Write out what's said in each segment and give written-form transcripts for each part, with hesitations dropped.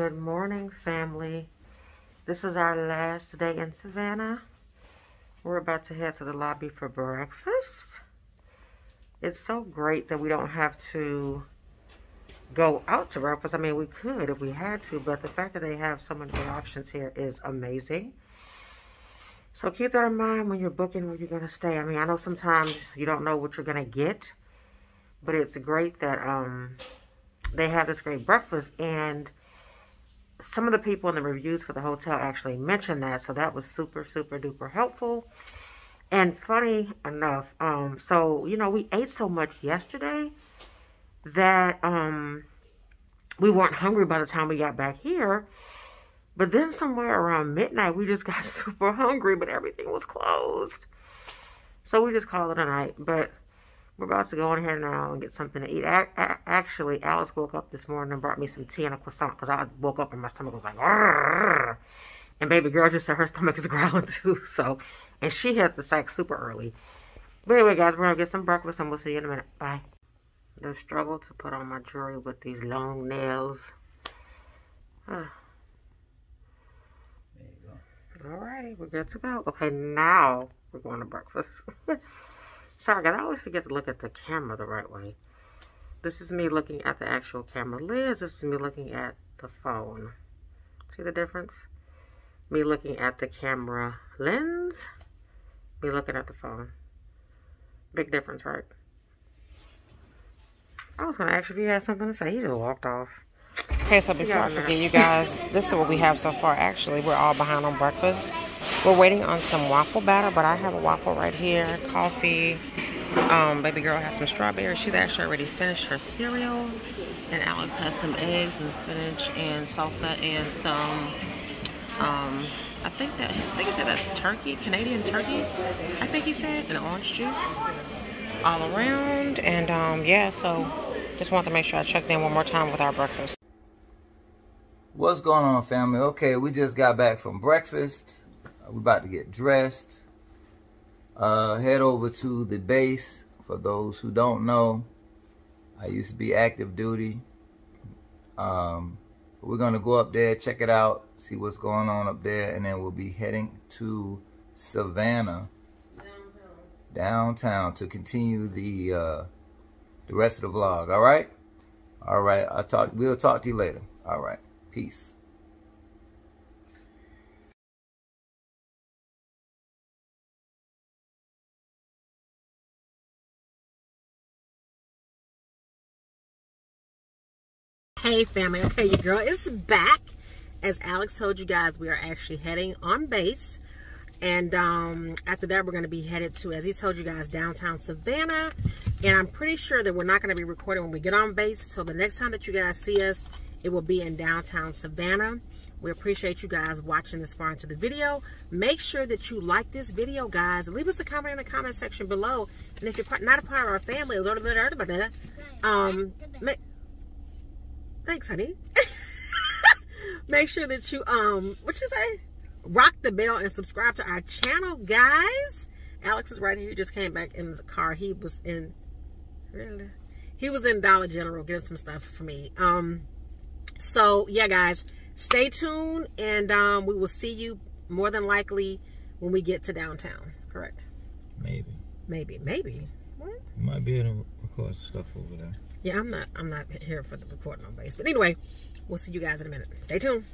Good morning, family. This is our last day in Savannah. We're about to head to the lobby for breakfast. It's so great that we don't have to go out to breakfast. I mean, we could if we had to, but the fact that they have so many options here is amazing. So keep that in mind when you're booking where you're going to stay. I mean, I know sometimes you don't know what you're going to get, but it's great that they have this great breakfast, and some of the people in the reviews for the hotel actually mentioned that, so that was super duper helpful. And funny enough, so you know, we ate so much yesterday that we weren't hungry by the time we got back here. But then somewhere around midnight we just got super hungry, but everything was closed, so we just called it a night. But we're about to go in here now and get something to eat. Actually, Alice woke up this morning and brought me some tea and a croissant, because I woke up and my stomach was like, arr! And baby girl just said her stomach is growling too. So, and she hit the sack super early. But anyway, guys, we're going to get some breakfast and we'll see you in a minute. Bye. The struggle to put on my jewelry with these long nails. There you go. Alrighty, we're good to go. Okay, now we're going to breakfast. Sorry, guys, I always forget to look at the camera the right way. This is me looking at the actual camera lens. This is me looking at the phone. See the difference? Me looking at the camera lens. Me looking at the phone. Big difference, right? I was going to ask if you had something to say. You just walked off. Okay, so before I forget, you guys, this is what we have so far. Actually, we're all behind on breakfast. We're waiting on some waffle batter, but I have a waffle right here, coffee. Baby girl has some strawberries. She's actually already finished her cereal. And Alex has some eggs and spinach and salsa and some, I think he said that's turkey, Canadian turkey, I think he said, and orange juice all around. And yeah, so just want to make sure I checked in one more time with our breakfast. What's going on, family? Okay, we just got back from breakfast. We're about to get dressed, head over to the base. For those who don't know, I used to be active duty. We're going to go up there, check it out, see what's going on up there, and then we'll be heading to Savannah, downtown to continue the rest of the vlog. All right, we'll talk to you later. All right, peace. Hey family, okay, your girl is back. As Alex told you guys, we are actually heading on base, and after that we're going to be headed to, as he told you guys, downtown Savannah. And I'm pretty sure that we're not going to be recording when we get on base, so the next time that you guys see us, it will be in downtown Savannah. We appreciate you guys watching this far into the video. Make sure that you like this video, guys. Leave us a comment in the comment section below, and if you're not a part of our family, thanks, honey. Make sure that you, what you say? Rock the bell and subscribe to our channel, guys. Alex is right here. He just came back in the car. He was in, really? He was in Dollar General getting some stuff for me. So, yeah, guys, stay tuned, and we will see you more than likely when we get to downtown, correct? Maybe. Maybe, maybe. What? You might be able to record stuff over there. Yeah, I'm not here for the recording on base. But anyway, we'll see you guys in a minute. Stay tuned.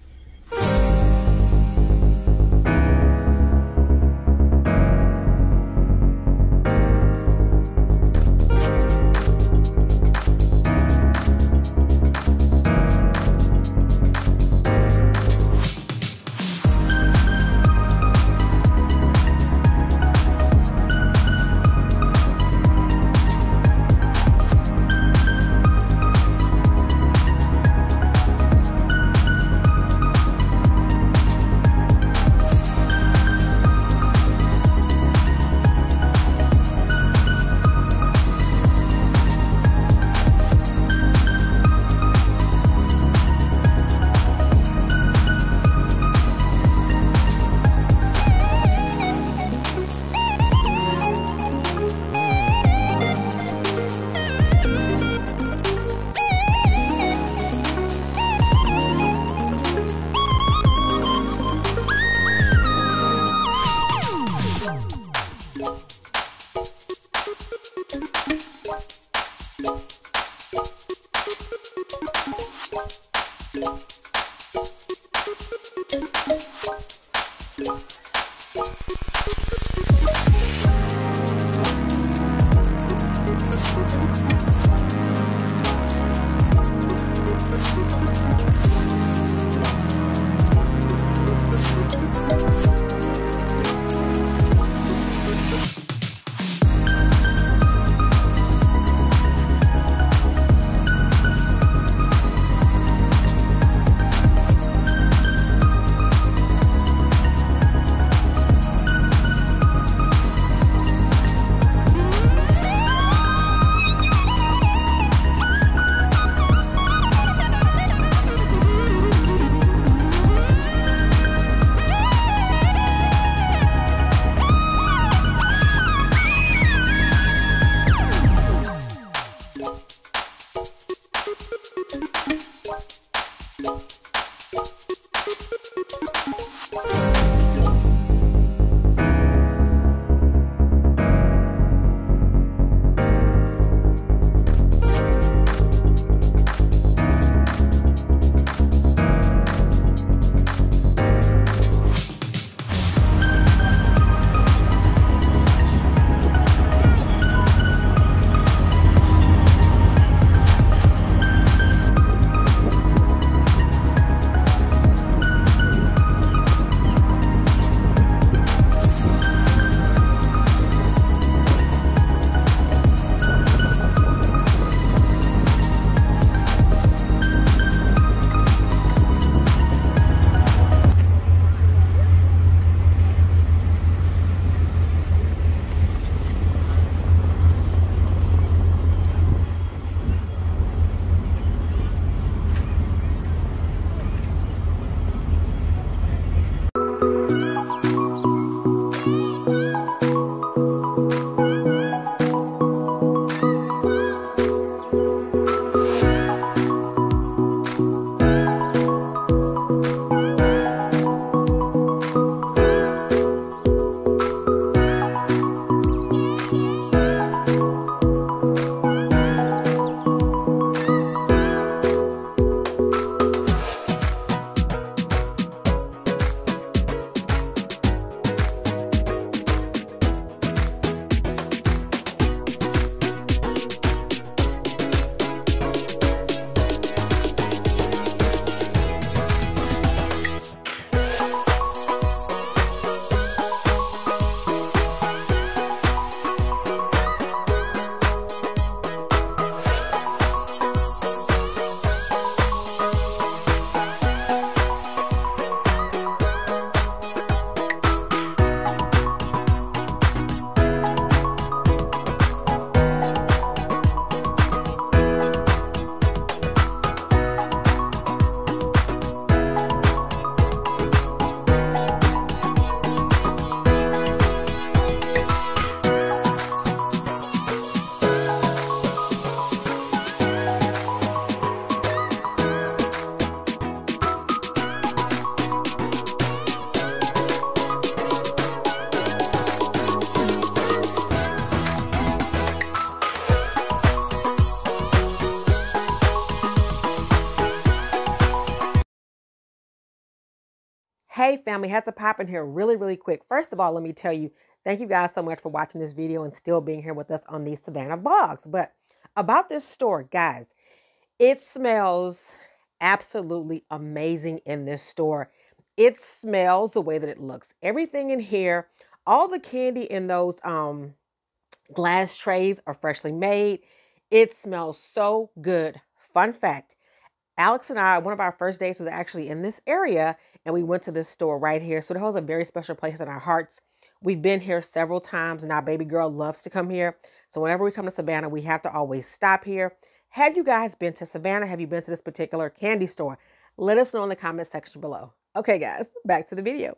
Hey family, had to pop in here really quick. First of all, let me tell you, thank you guys so much for watching this video and still being here with us on these Savannah vlogs. But about this store, guys, it smells absolutely amazing in this store. It smells the way that it looks. Everything in here, all the candy in those glass trays are freshly made. It smells so good. Fun fact, Alex and I, one of our first dates was actually in this area, and we went to this store right here. So it holds a very special place in our hearts. We've been here several times, and our baby girl loves to come here. So whenever we come to Savannah, we have to always stop here. Have you guys been to Savannah? Have you been to this particular candy store? Let us know in the comment section below. Okay, guys, back to the video.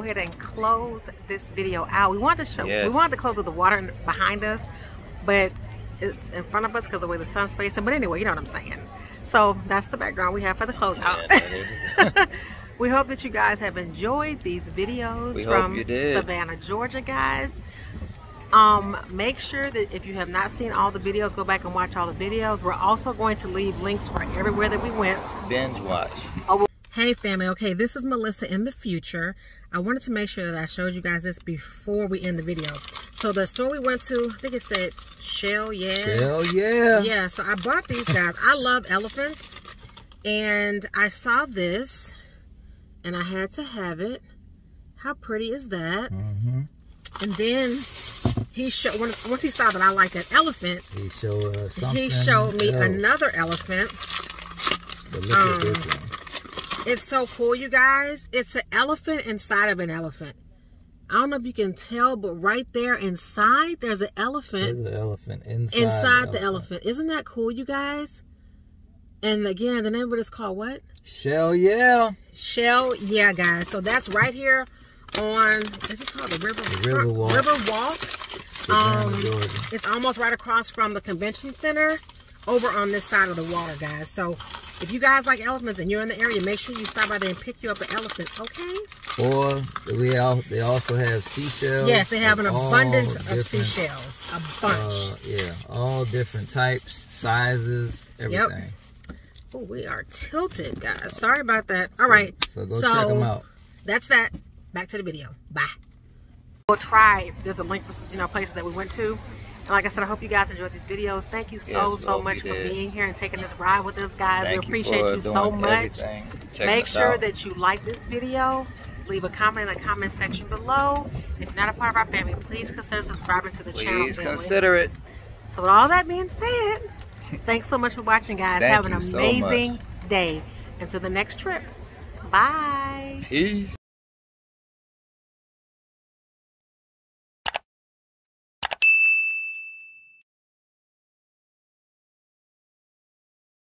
go ahead and close this video out. We wanted to show, yes, we wanted to close with the water behind us, but it's in front of us because of the way the sun's facing. But anyway, you know what I'm saying. So that's the background we have for the closeout. Yeah, we hope that you guys have enjoyed these videos from Savannah, Georgia, guys. Make sure that if you have not seen all the videos, go back and watch all the videos. We're also going to leave links for everywhere that we went. Binge watch. Hey family, okay, this is Melissa in the future. I wanted to make sure that I showed you guys this before we end the video. So the store we went to, I think it said Shell Yeah. Shell Yeah. Yeah, so I bought these guys. I love elephants. And I saw this and I had to have it. How pretty is that? Mm-hmm. And then he showed, once he saw that I like an elephant, he showed, me another elephant. But look at this one. It's so cool, you guys. It's an elephant inside of an elephant. I don't know if you can tell, but right there inside, there's an elephant. There's an elephant inside, the elephant. Isn't that cool, you guys? And again, the name of it is called what? Shell Yeah. Shell Yeah, guys. So that's right here on, this is called the Riverwalk. Riverwalk. It's almost right across from the convention center, over on this side of the water, guys. So if you guys like elephants and you're in the area, make sure you stop by there and pick you up an elephant, okay? Or they also have seashells. Yes, they have an abundance of seashells, a bunch. Yeah, all different types, sizes, everything. Yep. Oh, we are tilted, guys. Sorry about that. All right. So go check them out. That's that. Back to the video. Bye. We'll try. There's a link for places that we went to. And like I said, I hope you guys enjoyed these videos. Thank you so much for being here and taking this ride with us, guys. We appreciate you so much. Make sure that you like this video. Leave a comment in the comment section below. If you're not a part of our family, please consider subscribing to the channel. Please consider it. So with all that being said, thanks so much for watching, guys. Have an amazing day. Until the next trip. Bye. Peace.